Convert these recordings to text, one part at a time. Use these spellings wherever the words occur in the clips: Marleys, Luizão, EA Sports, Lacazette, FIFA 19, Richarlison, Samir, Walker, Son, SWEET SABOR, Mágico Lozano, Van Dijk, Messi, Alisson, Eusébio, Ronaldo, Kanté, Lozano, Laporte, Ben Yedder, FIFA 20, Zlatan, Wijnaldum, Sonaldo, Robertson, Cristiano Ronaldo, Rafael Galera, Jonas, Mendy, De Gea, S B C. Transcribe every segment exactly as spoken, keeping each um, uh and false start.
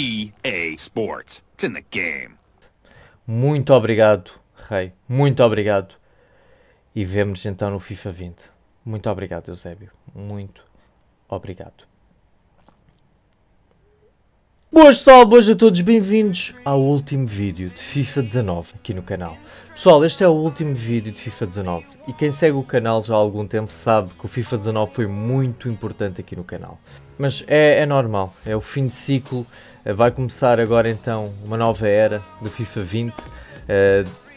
E A Sports. It's in the game. Muito obrigado, Rei. Muito obrigado. E vemos-nos então no FIFA vinte. Muito obrigado, Eusébio. Muito obrigado. Boas pessoal, boas a todos, bem-vindos ao último vídeo de FIFA dezenove aqui no canal. Pessoal, este é o último vídeo de FIFA dezenove e quem segue o canal já há algum tempo sabe que o FIFA dezenove foi muito importante aqui no canal. Mas é, é normal, é o fim de ciclo, vai começar agora então uma nova era do FIFA vinte.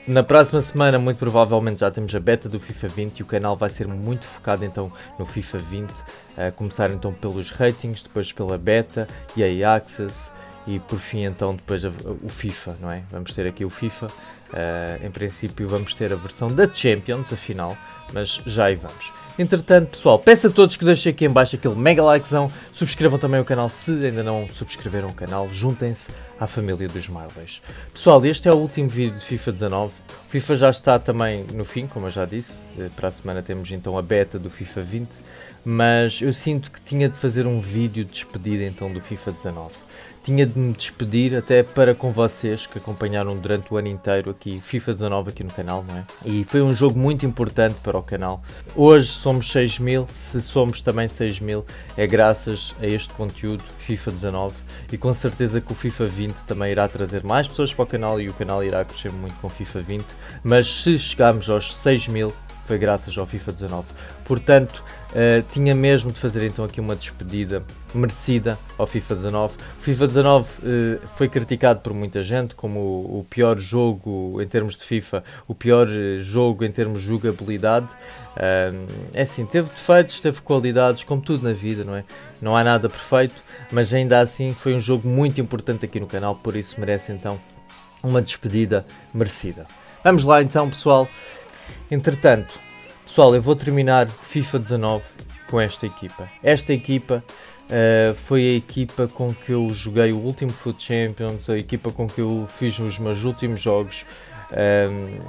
Na próxima semana muito provavelmente já temos a beta do FIFA vinte e o canal vai ser muito focado então no FIFA vinte. A começar então pelos ratings, depois pela beta e a E A Access e por fim então depois a, o FIFA, não é? Vamos ter aqui o FIFA, uh, em princípio vamos ter a versão da Champions, afinal, mas já aí vamos. Entretanto pessoal, peço a todos que deixem aqui em baixo aquele mega likezão, subscrevam também o canal se ainda não subscreveram o canal, juntem-se à família dos Marleys. Pessoal, este é o último vídeo de FIFA dezenove, o FIFA já está também no fim, como eu já disse, para a semana temos então a beta do FIFA vinte, mas eu sinto que tinha de fazer um vídeo de despedida então do FIFA dezenove. Tinha de me despedir até para com vocês que acompanharam durante o ano inteiro aqui FIFA dezenove aqui no canal, não é? E foi um jogo muito importante para o canal. Hoje somos seis mil, se somos também seis mil é graças a este conteúdo FIFA dezenove e com certeza que o FIFA vinte também irá trazer mais pessoas para o canal e o canal irá crescer muito com FIFA vinte, mas se chegarmos aos seis mil foi graças ao FIFA dezenove, portanto uh, tinha mesmo de fazer então aqui uma despedida merecida ao FIFA dezenove. O FIFA dezenove uh, foi criticado por muita gente como o, o pior jogo em termos de FIFA, o pior jogo em termos de jogabilidade. Uh, é assim, teve defeitos, teve qualidades, como tudo na vida, não é? Não há nada perfeito, mas ainda assim foi um jogo muito importante aqui no canal, por isso merece então uma despedida merecida. Vamos lá então pessoal. Entretanto, pessoal, eu vou terminar FIFA dezenove com esta equipa. Esta equipa uh, foi a equipa com que eu joguei o último Foot Champions, a equipa com que eu fiz os meus últimos jogos. Um,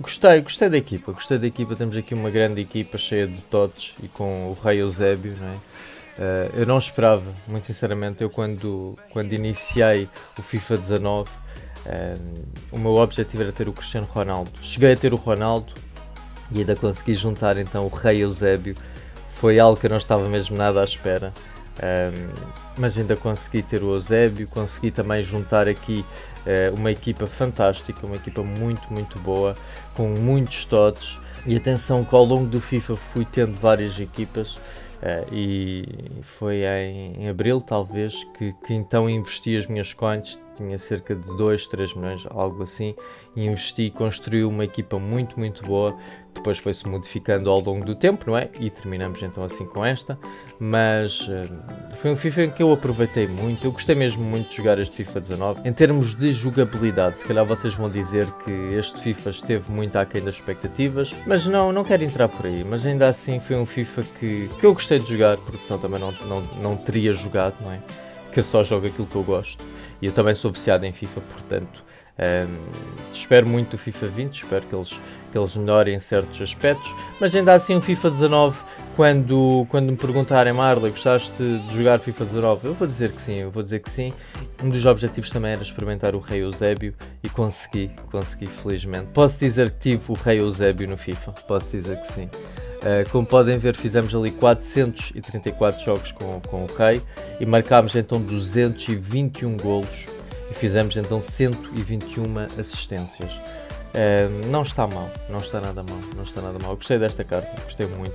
gostei, gostei da equipa, gostei da equipa. Temos aqui uma grande equipa cheia de totes e com o Rei Eusébio, não é? Uh, eu não esperava, muito sinceramente, eu quando, quando iniciei o FIFA dezenove, Um, o meu objetivo era ter o Cristiano Ronaldo, cheguei a ter o Ronaldo e ainda consegui juntar então o Rei Eusébio, foi algo que eu não estava mesmo nada à espera, um, mas ainda consegui ter o Eusébio, consegui também juntar aqui uh, uma equipa fantástica, uma equipa muito muito boa, com muitos totes e atenção que ao longo do FIFA fui tendo várias equipas. Uh, e foi em, em abril talvez que, que então investi as minhas coins, tinha cerca de dois, três milhões, algo assim, e investi, construí uma equipa muito muito boa, depois foi-se modificando ao longo do tempo, não é? E terminamos então assim com esta, mas uh, foi um FIFA em que eu aproveitei muito, eu gostei mesmo muito de jogar este FIFA dezenove, em termos de jogabilidade, se calhar vocês vão dizer que este FIFA esteve muito aquém das expectativas, mas não, não quero entrar por aí, mas ainda assim foi um FIFA que, que eu gostei de jogar, porque senão também não, não, não teria jogado, não é? Que eu só jogo aquilo que eu gosto e eu também sou viciado em FIFA, portanto um, espero muito do FIFA vinte, espero que eles, que eles melhorem certos aspectos, mas ainda assim o FIFA dezenove, quando, quando me perguntarem Marley, gostaste de jogar FIFA dezenove? Eu vou dizer que sim, eu vou dizer que sim. Um dos objetivos também era experimentar o Rei Eusébio e consegui, consegui felizmente. Posso dizer que tive o Rei Eusébio no FIFA, posso dizer que sim. Uh, como podem ver, fizemos ali quatrocentos e trinta e quatro jogos com, com o Rei e marcámos então duzentos e vinte e um golos e fizemos então cento e vinte e uma assistências. Uh, não está mal, não está nada mal, não está nada mal. Eu gostei desta carta, gostei muito.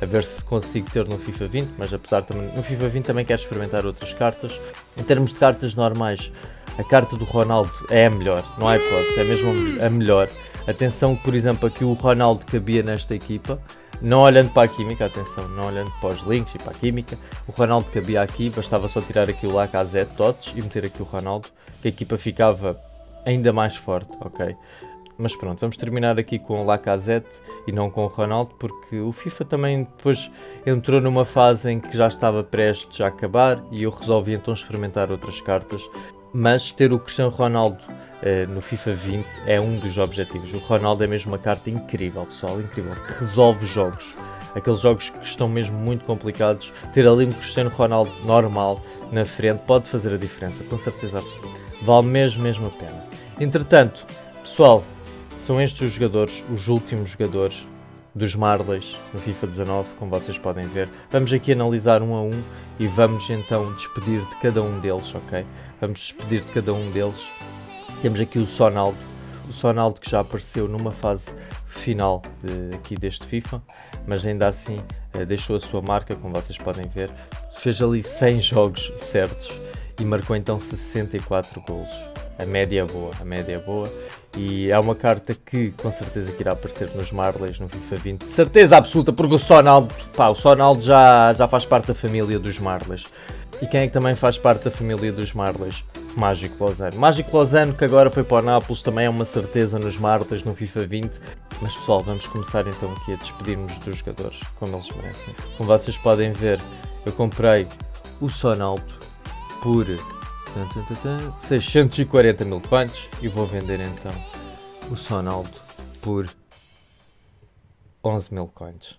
A ver se consigo ter no FIFA vinte, mas apesar também no FIFA vinte também quero experimentar outras cartas. Em termos de cartas normais, a carta do Ronaldo é a melhor, não há hipótese, é mesmo a melhor. Atenção que, por exemplo, aqui o Ronaldo cabia nesta equipa. Não olhando para a química, atenção, não olhando para os links e para a química, o Ronaldo cabia aqui, bastava só tirar aqui o Lacazette totes e meter aqui o Ronaldo, que a equipa ficava ainda mais forte, ok? Mas pronto, vamos terminar aqui com o Lacazette e não com o Ronaldo, porque o FIFA também depois entrou numa fase em que já estava prestes a acabar e eu resolvi então experimentar outras cartas. Mas ter o Cristiano Ronaldo uh, no FIFA vinte é um dos objetivos. O Ronaldo é mesmo uma carta incrível, pessoal, incrível, que resolve jogos. aqueles jogos que estão mesmo muito complicados, ter ali um Cristiano Ronaldo normal na frente pode fazer a diferença, com certeza vale mesmo, mesmo a pena. Entretanto, pessoal, são estes os jogadores, os últimos jogadores dos Marleys no FIFA dezenove, como vocês podem ver. Vamos aqui analisar um a um e vamos então despedir de cada um deles, ok? Vamos despedir de cada um deles. Temos aqui o Sonaldo, o Sonaldo que já apareceu numa fase final de, aqui deste FIFA, mas ainda assim eh, deixou a sua marca, como vocês podem ver. Fez ali cem jogos certos e marcou então sessenta e quatro golos. A média é boa, a média é boa, e é uma carta que com certeza que irá aparecer nos Marleys no FIFA vinte, de certeza absoluta, porque o Sonaldo, pá, o Sonaldo já, já faz parte da família dos Marleys. E quem é que também faz parte da família dos Marleys? Mágico Lozano. Mágico Lozano, que agora foi para o Nápoles, também é uma certeza nos Marleys no FIFA vinte. Mas pessoal, vamos começar então aqui a despedirmos dos jogadores, como eles merecem. Como vocês podem ver, eu comprei o Sonaldo por seiscentos e quarenta mil punts e vou vender então o Sonaldo por onze mil coins.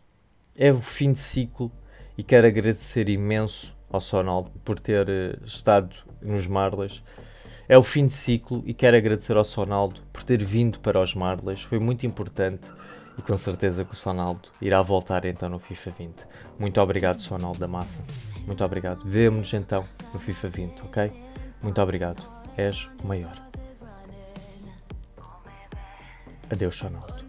É o fim de ciclo e quero agradecer imenso ao Sonaldo por ter uh, estado nos Marleys. É o fim de ciclo e quero agradecer ao Sonaldo por ter vindo para os Marleys, foi muito importante. E com certeza que o Sonaldo irá voltar então no FIFA vinte. Muito obrigado, Sonaldo da Massa. Muito obrigado. Vemo-nos então no FIFA vinte, ok? Muito obrigado. És o maior. Adeus, Sonaldo.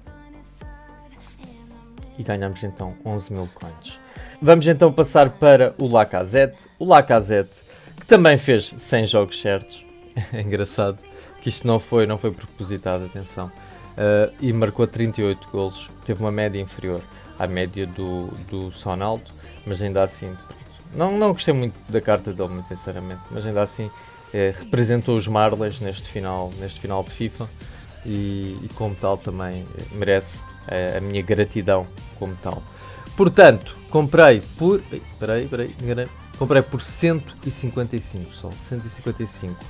E ganhamos então onze mil coins. Vamos então passar para o Lacazette. O Lacazette, que também fez cem jogos certos. É engraçado que isto não foi, não foi propositado, atenção. Uh, e marcou trinta e oito golos, teve uma média inferior à média do, do Sonaldo, mas ainda assim, não, não gostei muito da carta dele, muito sinceramente, mas ainda assim eh, representou os Marleys neste final, neste final de FIFA e, e como tal também merece eh, a minha gratidão como tal. Portanto, comprei por, peraí, peraí, enganei, comprei por cento e cinquenta e cinco, pessoal, cento e cinquenta e cinco.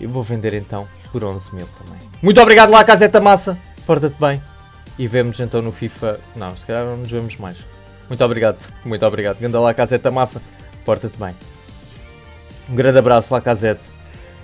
Eu vou vender então por onze mil também. Muito obrigado, Lacazette Massa. Porta-te bem. E vemos então no FIFA... Não, se calhar não nos vemos mais. Muito obrigado. Muito obrigado. Ganda Lacazette Massa. Porta-te bem. Um grande abraço, Lacazette.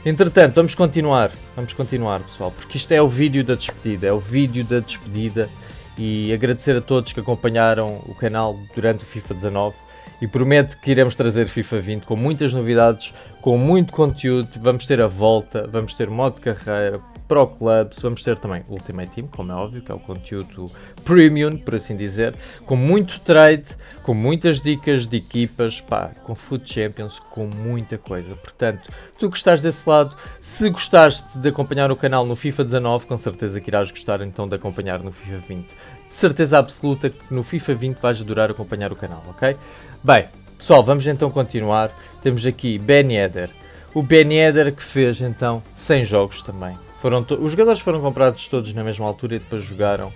Entretanto, vamos continuar. Vamos continuar, pessoal. Porque isto é o vídeo da despedida. É o vídeo da despedida. E agradecer a todos que acompanharam o canal durante o FIFA dezenove. E prometo que iremos trazer FIFA vinte com muitas novidades, com muito conteúdo. Vamos ter a volta, vamos ter modo de carreira, Pro Clubs, vamos ter também Ultimate Team, como é óbvio, que é o conteúdo premium, por assim dizer. Com muito trade, com muitas dicas de equipas, pá, com Foot Champions, com muita coisa. Portanto, tu gostaste desse lado, se gostaste de acompanhar o canal no FIFA dezenove, com certeza que irás gostar então de acompanhar no FIFA vinte. De certeza absoluta que no FIFA vinte vais adorar acompanhar o canal, ok? Bem, pessoal, vamos então continuar. Temos aqui Ben Yedder. O Ben Yedder que fez então cem jogos também. Foram os jogadores foram comprados todos na mesma altura e depois jogaram.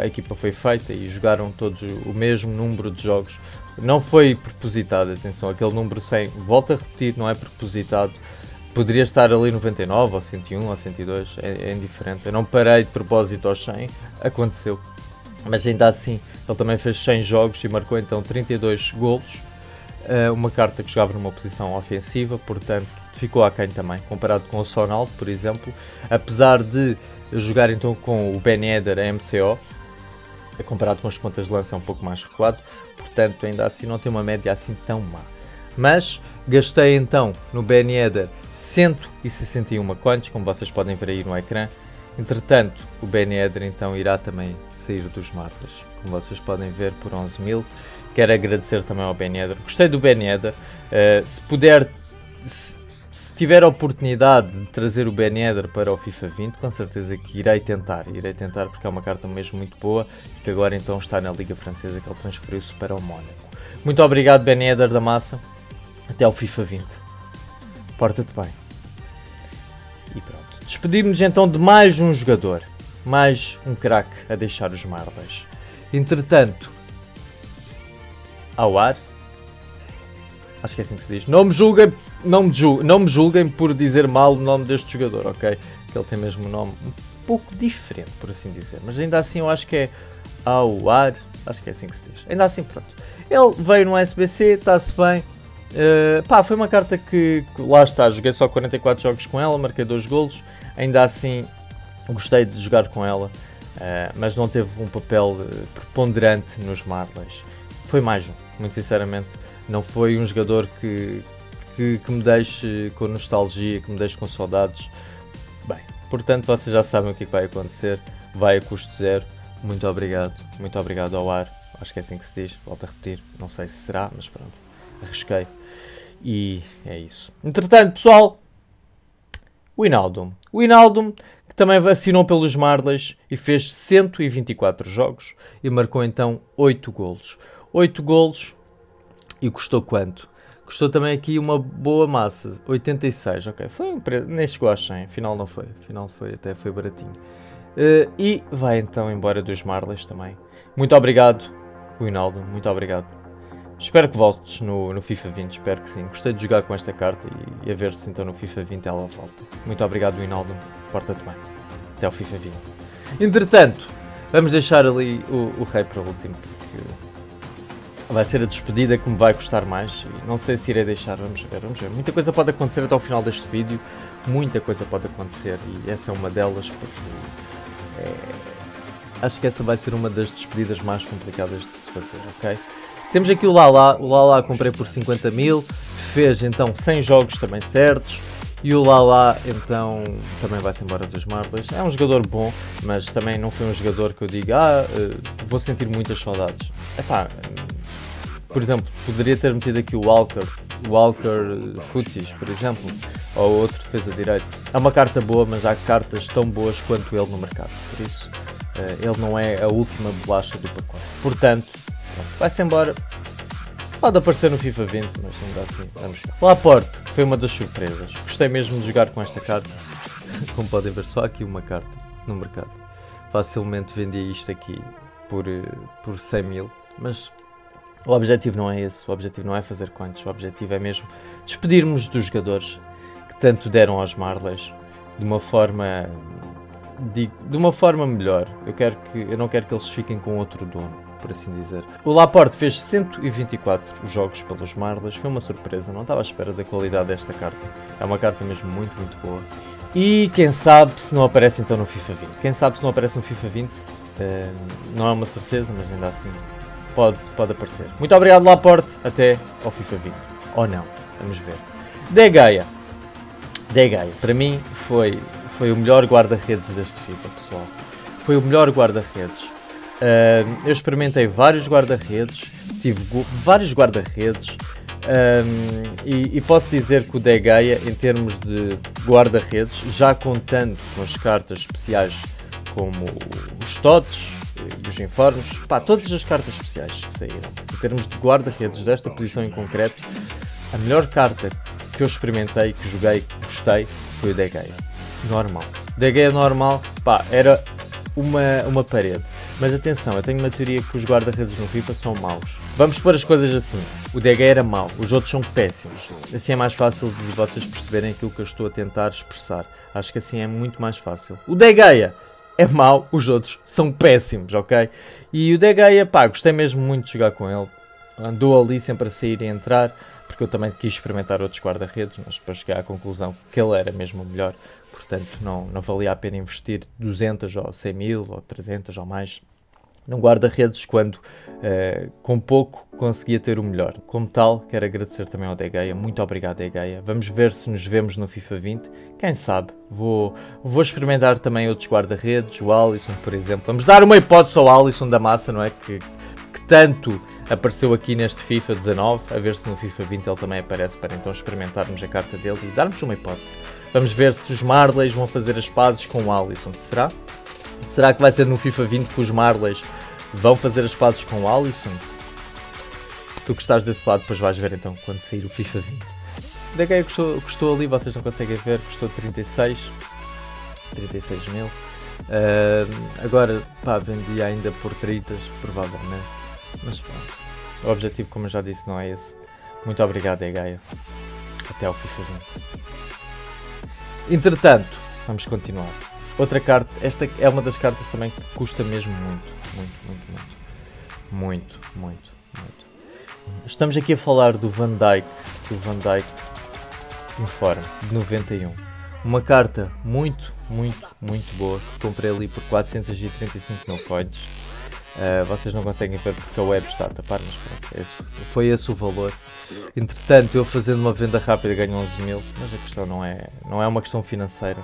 A equipa foi feita e jogaram todos o mesmo número de jogos. Não foi propositado, atenção, aquele número cem, volto a repetir, não é propositado. Poderia estar ali noventa e nove, ou cento e um, ou cento e dois, é, é indiferente. Eu não parei de propósito aos cem, aconteceu. Mas ainda assim, ele também fez cem jogos e marcou então trinta e dois golos. Uma carta que jogava numa posição ofensiva, portanto ficou aquém também, comparado com o Sonaldo, por exemplo. Apesar de jogar então com o Ben Yedder a M C O, comparado com as pontas de lança é um pouco mais recuado, portanto ainda assim não tem uma média assim tão má. Mas gastei então no Ben Yedder cento e sessenta e um coins, como vocês podem ver aí no ecrã. Entretanto, o Ben Yedder então irá também sair dos Marleys, como vocês podem ver, por onze mil. Quero agradecer também ao Ben Yedder. Gostei do Ben Yedder. Uh, se puder, se, se tiver a oportunidade de trazer o Ben Yedder para o FIFA vinte, com certeza que irei tentar. Irei tentar porque é uma carta mesmo muito boa e que agora então está na Liga Francesa, que ele transferiu-se para o Mónaco. Muito obrigado, Ben Yedder da Massa. Até ao FIFA vinte. Porta-te bem. E pronto. Despedimos-nos então de mais um jogador, mais um craque a deixar os Marleys. Entretanto, ao ar, acho que é assim que se diz, não me julguem, não me julguem, não me julguem por dizer mal o nome deste jogador, ok? Que ele tem mesmo um nome um pouco diferente, por assim dizer, mas ainda assim eu acho que é ao ar Acho que é assim que se diz. Ainda assim, pronto. Ele veio no S B C, está-se bem. Uh, pá, foi uma carta que, que... Lá está, joguei só quarenta e quatro jogos com ela, marquei dois golos. Ainda assim, gostei de jogar com ela. Uh, mas não teve um papel preponderante nos Marlins. Foi mais um, muito sinceramente. Não foi um jogador que, que, que me deixe com nostalgia, que me deixe com saudades. Bem, portanto, vocês já sabem o que, é que vai acontecer. Vai a custo zero. Muito obrigado, muito obrigado ao ar, acho que é assim que se diz, volto a repetir, não sei se será, mas pronto, arrisquei, e é isso. Entretanto, pessoal, o Wijnaldum, o Wijnaldum, que também assinou pelos Marlins e fez cento e vinte e quatro jogos e marcou então oito golos, oito golos, e custou quanto? Custou também aqui uma boa massa, oitenta e seis, ok, foi um preço, nem chegou a cem, afinal não foi, afinal foi, até foi baratinho. Uh, e vai então embora dos Marlins também. Muito obrigado, Ronaldo, muito obrigado. Espero que voltes no, no FIFA vinte, espero que sim. Gostei de jogar com esta carta e, e a ver se então no FIFA vinte ela volta. Muito obrigado, Ronaldo, porta-te bem. Até o FIFA vinte. Entretanto, vamos deixar ali o, o rei para o último, porque vai ser a despedida que me vai custar mais. Não sei se irei deixar, vamos ver, vamos ver. Muita coisa pode acontecer até ao final deste vídeo. Muita coisa pode acontecer e essa é uma delas, porque... acho que essa vai ser uma das despedidas mais complicadas de se fazer, ok? Temos aqui o Lala, o Lala comprei por cinquenta mil, fez então cem jogos também certos, e o Lala então também vai-se embora dos Marlins. É um jogador bom, mas também não foi um jogador que eu diga, ah, vou sentir muitas saudades. Epá, por exemplo, poderia ter metido aqui o Walker, o Walker Futis, por exemplo, ou outro defesa direito. É uma carta boa, mas há cartas tão boas quanto ele no mercado, por isso uh, ele não é a última bolacha do pacote. Portanto, vai-se embora, pode aparecer no FIFA vinte, mas ainda assim, vamos. Laporte foi uma das surpresas, gostei mesmo de jogar com esta carta, como podem ver só aqui uma carta no mercado, facilmente vendia isto aqui por, por cem mil, mas... o objetivo não é esse, o objetivo não é fazer quantos, o objetivo é mesmo despedirmos dos jogadores que tanto deram aos Marlins de uma forma de, de uma forma melhor. Eu, quero que, eu não quero que eles fiquem com outro dono, por assim dizer. O Laporte fez cento e vinte e quatro jogos pelos Marlins, foi uma surpresa, não estava à espera da qualidade desta carta. É uma carta mesmo muito, muito boa. E quem sabe se não aparece então no FIFA vinte. Quem sabe se não aparece no FIFA vinte, uh, não é uma certeza, mas ainda assim... Pode, pode aparecer. Muito obrigado, Laporte. Até ao FIFA vinte. Ou não. Vamos ver. De Gea. De Gea. Para mim, foi, foi o melhor guarda-redes deste FIFA, pessoal. Foi o melhor guarda-redes. Uh, eu experimentei vários guarda-redes. Tive gu vários guarda-redes. Um, e, e posso dizer que o De Gea, em termos de guarda-redes, já contando com as cartas especiais como os tots, e os informes, pá, todas as cartas especiais que saíram, em termos de guarda-redes desta posição em concreto, a melhor carta que eu experimentei, que joguei, que gostei, foi o De Gea. Normal. De Gea normal, pá, era uma, uma parede. Mas atenção, eu tenho uma teoria que os guarda-redes no FIFA são maus. Vamos pôr as coisas assim, o De Gea era mau, os outros são péssimos. Assim é mais fácil de vocês perceberem aquilo que eu estou a tentar expressar. Acho que assim é muito mais fácil. O De Gea é mau, os outros são péssimos, ok? E o De Gea, pá, gostei mesmo muito de jogar com ele. Andou ali sempre a sair e entrar, porque eu também quis experimentar outros guarda-redes, mas depois cheguei à conclusão que ele era mesmo o melhor. Portanto, não, não valia a pena investir duzentos ou cem mil ou trezentos ou mais num guarda-redes, quando uh, com pouco conseguia ter o melhor. Como tal, quero agradecer também ao De Gea. Muito obrigado, De Gea. Vamos ver se nos vemos no FIFA vinte. Quem sabe? Vou, vou experimentar também outros guarda-redes, o Alisson, por exemplo. Vamos dar uma hipótese ao Alisson da massa, não é? Que, que tanto apareceu aqui neste FIFA dezanove. A ver se no FIFA vinte ele também aparece, para então experimentarmos a carta dele e darmos uma hipótese. Vamos ver se os Marlins vão fazer as pazes com o Alisson. Será? Será que vai ser no FIFA vinte que os Marlins vão fazer as pazes com o Alisson? Tu que estás desse lado, depois vais ver então quando sair o FIFA vinte. De Gea custou, custou ali, vocês não conseguem ver, custou trinta e seis mil. Uh, agora, pá, vendi ainda por trinta, provavelmente. Mas pá, o objetivo, como eu já disse, não é esse. Muito obrigado, De Gea. Até ao FIFA vinte. Entretanto, vamos continuar. Outra carta, esta é uma das cartas também que custa mesmo muito, muito, muito, muito. Muito, muito, muito. Estamos aqui a falar do Van Dijk, do Van Dijk Informe, de noventa e um. Uma carta muito, muito, muito boa, que comprei ali por quatrocentos e trinta e cinco mil coins. Uh, vocês não conseguem ver porque a web está a tapar, mas pronto, esse, foi esse o valor. Entretanto, eu fazendo uma venda rápida ganho onze mil, mas a questão não é, não é uma questão financeira.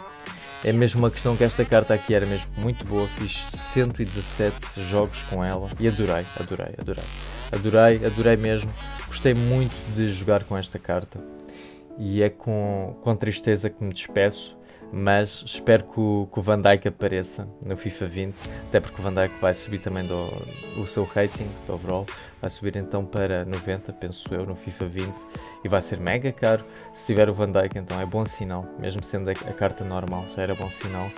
É mesmo uma questão que esta carta aqui era mesmo muito boa, fiz cento e dezassete jogos com ela e adorei, adorei, adorei, adorei, adorei mesmo. Gostei muito de jogar com esta carta e é com, com tristeza que me despeço, mas espero que o, que o Van Dijk apareça no FIFA vinte, até porque o Van Dijk vai subir também do, o seu rating do overall, vai subir então para noventa, penso eu, no FIFA vinte, e vai ser mega caro. Se tiver o Van Dijk então é bom sinal, mesmo sendo a, a carta normal já era bom sinal.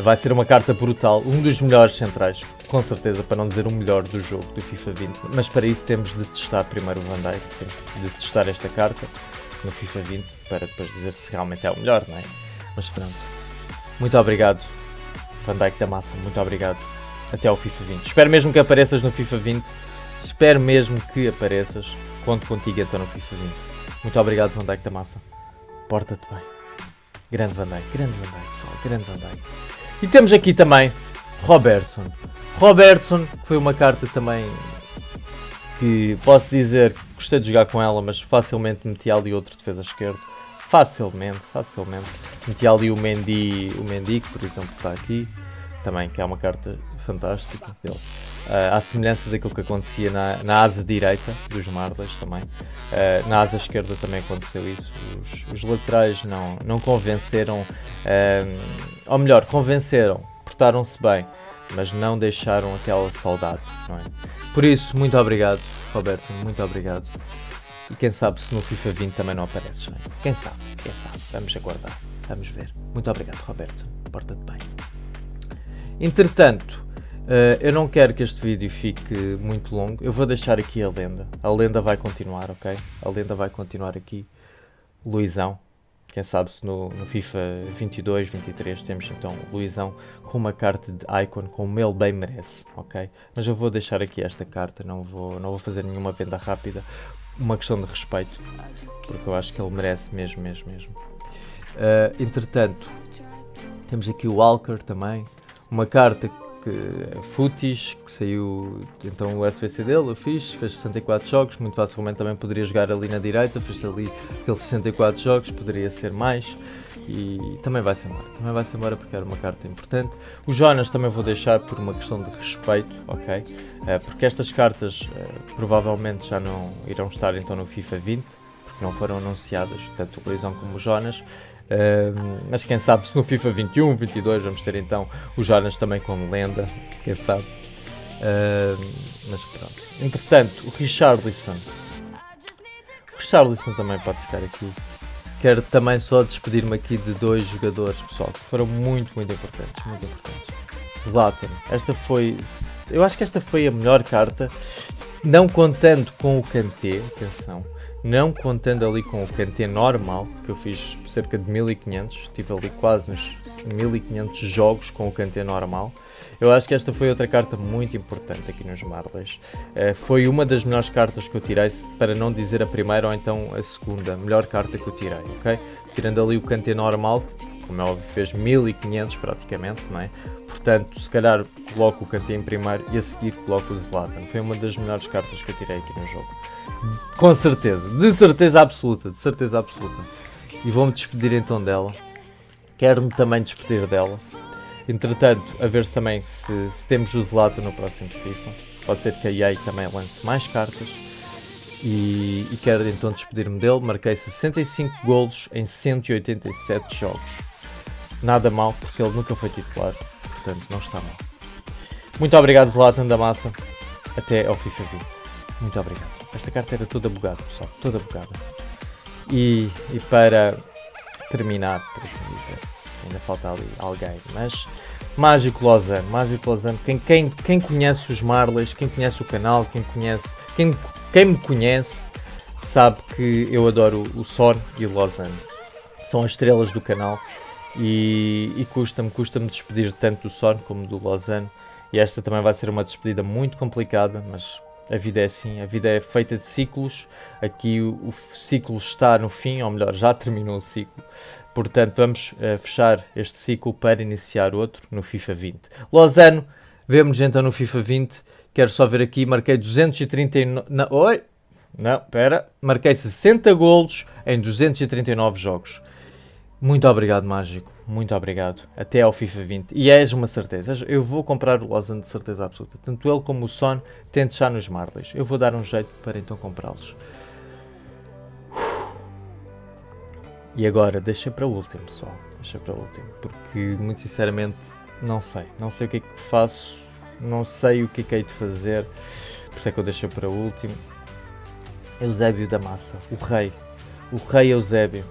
Vai ser uma carta brutal, um dos melhores centrais, com certeza, para não dizer o melhor do jogo do FIFA vinte, mas para isso temos de testar primeiro o Van Dijk, temos de testar esta carta no FIFA vinte para depois dizer se realmente é o melhor, não é? Mas pronto, muito obrigado Van Dijk da Massa, muito obrigado, até ao FIFA vinte, espero mesmo que apareças no FIFA vinte, espero mesmo que apareças, conto contigo então no FIFA vinte, muito obrigado Van Dijk da Massa, porta-te bem, grande Van Dijk, grande Van Dijk pessoal, grande Van Dijk. E temos aqui também Robertson, Robertson foi uma carta também que posso dizer que gostei de jogar com ela, mas facilmente meti ali outro defesa esquerdo. Facilmente, facilmente. Meti ali o Mendy, o Mendy, que por exemplo está aqui, também, que é uma carta fantástica dele. Uh, à semelhança daquilo que acontecia na, na asa direita dos Mardas também. Uh, na asa esquerda também aconteceu isso. Os, os laterais não, não convenceram, uh, ou melhor, convenceram, portaram-se bem, mas não deixaram aquela saudade, não é? Por isso, muito obrigado, Roberto, muito obrigado. E quem sabe se no FIFA vinte também não apareces, não é? Quem sabe, quem sabe, vamos aguardar, vamos ver. Muito obrigado Roberto, porta-te bem. Entretanto, uh, eu não quero que este vídeo fique muito longo, eu vou deixar aqui a lenda, a lenda vai continuar, ok? A lenda vai continuar aqui, Luizão, quem sabe se no, no FIFA vinte e dois, vinte e três temos então Luizão com uma carta de Icon, como ele bem merece, ok? Mas eu vou deixar aqui esta carta, não vou, não vou fazer nenhuma venda rápida, uma questão de respeito, porque eu acho que ele merece mesmo, mesmo, mesmo. Uh, entretanto, temos aqui o Walker também, uma carta que footies, que saiu então o S V C dele, eu fiz, fez sessenta e quatro jogos, muito facilmente também poderia jogar ali na direita, fez ali aqueles sessenta e quatro jogos, poderia ser mais, e também vai-se embora, também vai-se embora porque era uma carta importante. O Jonas também vou deixar por uma questão de respeito, ok? Uh, porque estas cartas uh, provavelmente já não irão estar então no FIFA vinte, porque não foram anunciadas, tanto o Luizão como o Jonas. Uh, mas quem sabe se no FIFA vinte e um, vinte e dois vamos ter então o Jonas também como lenda, quem sabe. Uh, mas pronto. Entretanto, o Richarlison. O Richarlison também pode ficar aqui. Quero também só despedir-me aqui de dois jogadores, pessoal, que foram muito, muito importantes, muito importantes. Zlatan, esta foi, eu acho que esta foi a melhor carta, não contando com o Kanté, atenção. Não contando ali com o Kanté normal, que eu fiz cerca de mil e quinhentos, tive ali quase nos mil e quinhentos jogos com o Kanté normal. Eu acho que esta foi outra carta muito importante aqui nos Marleys. Uh, foi uma das melhores cartas que eu tirei, para não dizer a primeira ou então a segunda, melhor carta que eu tirei, ok? Tirando ali o Kanté normal, como é óbvio fez mil e quinhentos praticamente, não é? Portanto, se calhar coloco o Kanté em primeiro e a seguir coloco o Zlatan. Foi uma das melhores cartas que eu tirei aqui no jogo. Com certeza, de certeza absoluta, de certeza absoluta. E vou-me despedir então dela. Quero-me também despedir dela. Entretanto, a ver também se, se temos o Zlatan no próximo FIFA. Pode ser que a E A também lance mais cartas. E, e quero então despedir-me dele. Marquei sessenta e cinco golos em cento e oitenta e sete jogos. Nada mal, porque ele nunca foi titular. Portanto, não está mal. Muito obrigado Zlatan da Massa. Até ao FIFA vinte. Muito obrigado. Esta carta era toda bugada, pessoal, toda bugada. E, e para terminar, por assim dizer, ainda falta ali alguém, mas Mágico Lozano, Mágico Lozano, quem, quem, quem conhece os Marleys, quem conhece o canal, quem conhece, quem, quem me conhece, sabe que eu adoro o Son e o Lozano. São as estrelas do canal e, e custa-me, custa-me despedir tanto do Son como do Lozano. E esta também vai ser uma despedida muito complicada, mas A vida é assim, a vida é feita de ciclos, aqui o, o ciclo está no fim, ou melhor, já terminou o ciclo. Portanto, vamos uh, fechar este ciclo para iniciar outro no FIFA vinte. Lozano, vemos então no FIFA vinte, quero só ver aqui, marquei duzentos e trinta e nove... Na... Oi! Não, espera, marquei sessenta golos em duzentos e trinta e nove jogos. Muito obrigado, Mágico, muito obrigado. Até ao FIFA vinte. E és uma certeza, eu vou comprar o Lozano de certeza absoluta. Tanto ele como o Son têm de estar nos Marlins. Eu vou dar um jeito para então comprá-los. E agora, deixa para o último, pessoal. Deixa para o último, porque muito sinceramente não sei. Não sei o que é que faço, não sei o que é que hei de fazer. Por isso é que eu deixei para o último. Eusébio da Massa, o rei, o rei Eusébio,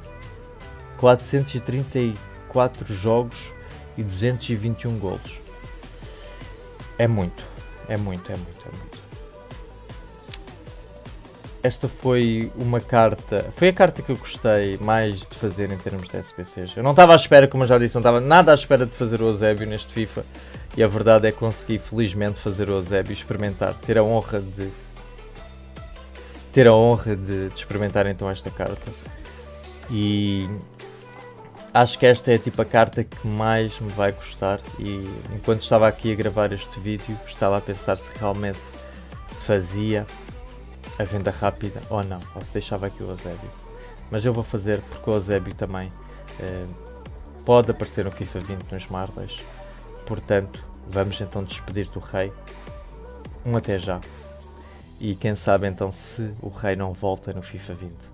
quatrocentos e trinta e quatro jogos e duzentos e vinte e um golos, é muito, é muito, é muito, é muito. Esta foi uma carta, foi a carta que eu gostei mais de fazer em termos de S B Cs, eu não estava à espera, como eu já disse, não estava nada à espera de fazer o Eusébio neste FIFA, e a verdade é que consegui felizmente fazer o Eusébio, experimentar, ter a honra de... ter a honra de, de experimentar então esta carta, e acho que esta é tipo a carta que mais me vai custar, e enquanto estava aqui a gravar este vídeo estava a pensar se realmente fazia a venda rápida ou não, ou se deixava aqui o Eusébio, mas eu vou fazer porque o Eusébio também eh, pode aparecer no FIFA vinte nos Marlins, portanto vamos então despedir do rei, um até já. E quem sabe então se o rei não volta no FIFA vinte.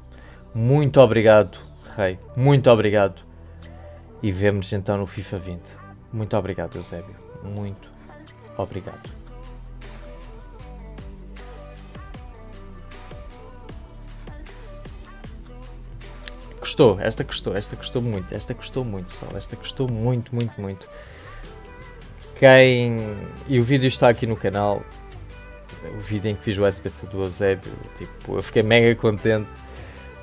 Muito obrigado, rei. Muito obrigado. E vemos então no FIFA vinte. Muito obrigado, Eusébio. Muito obrigado. Custou, esta custou, esta custou muito. Esta custou muito, pessoal. Esta custou muito, muito, muito. Quem... E o vídeo está aqui no canal. O vídeo em que fiz o S B C do Eusébio, tipo, eu fiquei mega contente,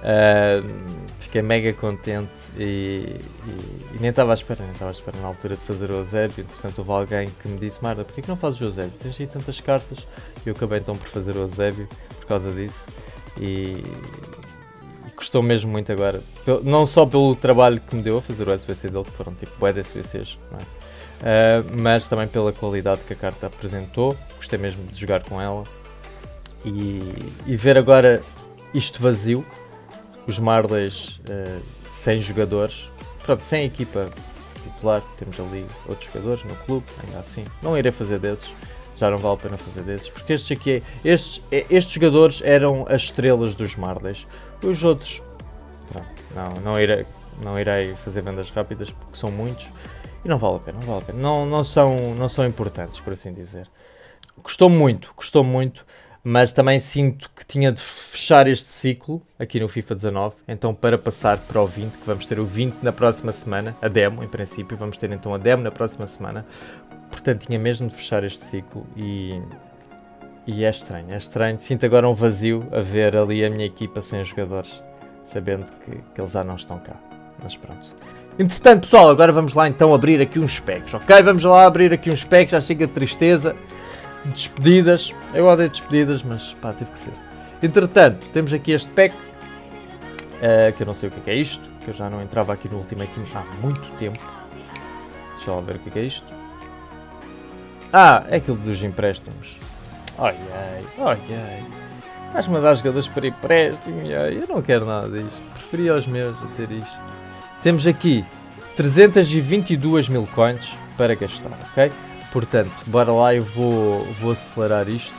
uh, fiquei mega contente e, e, e nem estava à espera, nem estava à espera na altura de fazer o Eusébio, entretanto houve alguém que me disse, Marta, porquê que não fazes o Eusébio? Tens aí tantas cartas, e eu acabei então por fazer o Eusébio por causa disso, e, e custou mesmo muito agora, pelo, não só pelo trabalho que me deu a fazer o S B C dele, que foram tipo bué de S B Cs, não é? Uh, mas também pela qualidade que a carta apresentou, gostei mesmo de jogar com ela, e, e ver agora isto vazio, os Marlins uh, sem jogadores, pronto, sem equipa titular, temos ali outros jogadores no clube, ainda assim, não irei fazer desses, já não vale a pena fazer desses, porque estes aqui, estes, estes jogadores eram as estrelas dos Marlins, os outros, pronto, não, não, irei, não irei fazer vendas rápidas porque são muitos, e não vale a pena, não vale a pena, não, não, são, não são importantes, por assim dizer. Custou muito, custou muito, mas também sinto que tinha de fechar este ciclo aqui no FIFA dezanove, então para passar para o vinte, que vamos ter o vinte na próxima semana, a demo em princípio, vamos ter então a demo na próxima semana, portanto tinha mesmo de fechar este ciclo, e, e é estranho, é estranho, sinto agora um vazio a ver ali a minha equipa sem jogadores, sabendo que, que eles já não estão cá, mas pronto. Entretanto, pessoal, agora vamos lá então abrir aqui uns packs, ok? Vamos lá abrir aqui uns packs, já chega de tristeza, despedidas, eu odeio despedidas, mas pá, teve que ser. Entretanto, temos aqui este pack, uh, que eu não sei o que é, que é isto, que eu já não entrava aqui no Ultimate Team há muito tempo. Deixa eu ver o que é, que é isto. Ah, é aquilo dos empréstimos. Ai, ai, ai, ai. Estás-me a dar jogadores para empréstimo, ai, eu não quero nada disto, preferia aos meus a ter isto. Temos aqui trezentos e vinte e duas mil coins para gastar, ok? Portanto, bora lá, eu vou, vou acelerar isto.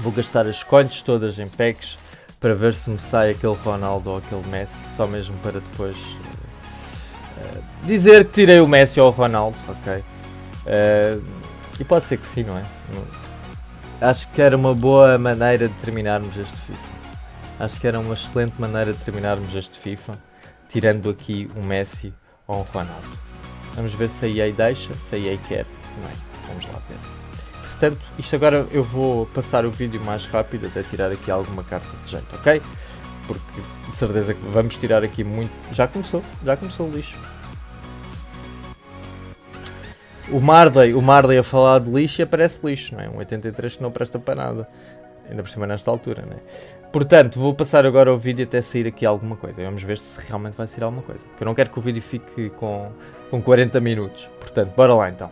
Vou gastar as coins todas em packs para ver se me sai aquele Ronaldo ou aquele Messi, só mesmo para depois uh, uh, dizer que tirei o Messi ou o Ronaldo, ok? Uh, e pode ser que sim, não é? Acho que era uma boa maneira de terminarmos este FIFA. Acho que era uma excelente maneira de terminarmos este FIFA. Tirando aqui um Messi ou um Ronaldo. Vamos ver se a E A deixa, se a E A quer. Não é? Vamos lá ver. Portanto, isto agora eu vou passar o vídeo mais rápido até tirar aqui alguma carta de jeito, ok? Porque de certeza que vamos tirar aqui muito... Já começou, já começou o lixo. O Marley, o Marley a falar de lixo e aparece lixo, não é? Um oitenta e três que não presta para nada. Ainda por cima nesta altura, né? Portanto, vou passar agora o vídeo até sair aqui alguma coisa. Vamos ver se realmente vai sair alguma coisa. Porque eu não quero que o vídeo fique com, com quarenta minutos. Portanto, bora lá então.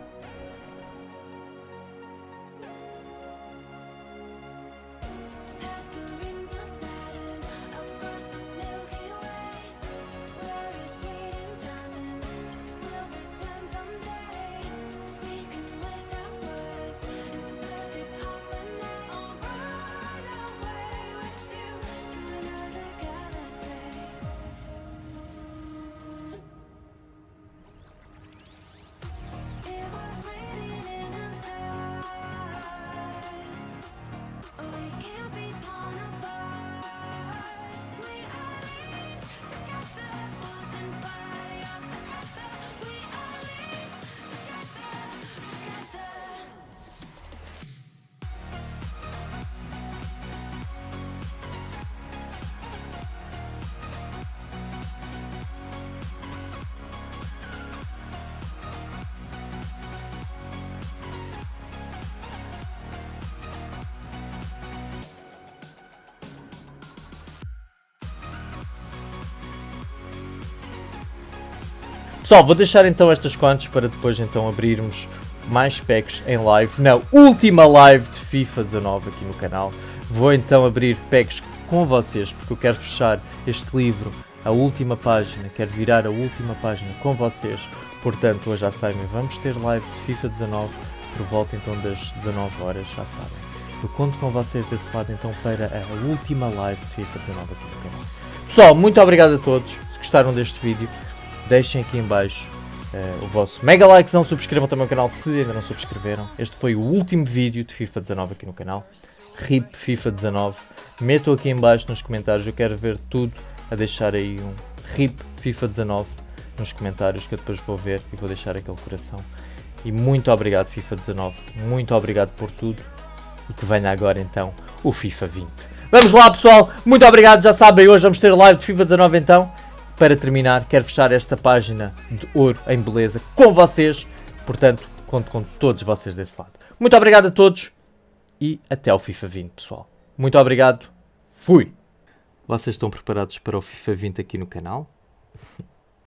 Pessoal, vou deixar então estas contas para depois então abrirmos mais packs em live, na última live de FIFA dezenove aqui no canal. Vou então abrir packs com vocês, porque eu quero fechar este livro, a última página, quero virar a última página com vocês. Portanto, hoje já sabem, vamos ter live de FIFA dezenove por volta então das dezanove horas, já sabem. Eu conto com vocês desse lado então para a última live de FIFA dezenove aqui no canal. Pessoal, muito obrigado a todos, se gostaram deste vídeo. Deixem aqui em baixo uh, o vosso mega likezão, subscrevam também o canal se ainda não subscreveram. Este foi o último vídeo de FIFA dezenove aqui no canal. R I P FIFA dezenove. Metam aqui em baixo nos comentários, eu quero ver tudo, a deixar aí um R I P FIFA dezenove nos comentários que eu depois vou ver e vou deixar aquele coração. E muito obrigado FIFA dezenove, muito obrigado por tudo e que venha agora então o FIFA vinte. Vamos lá pessoal, muito obrigado, já sabem, hoje vamos ter live de FIFA dezenove então. Para terminar, quero fechar esta página de ouro em beleza com vocês. Portanto, conto com todos vocês desse lado. Muito obrigado a todos e até ao FIFA vinte, pessoal. Muito obrigado. Fui! Vocês estão preparados para o FIFA vinte aqui no canal?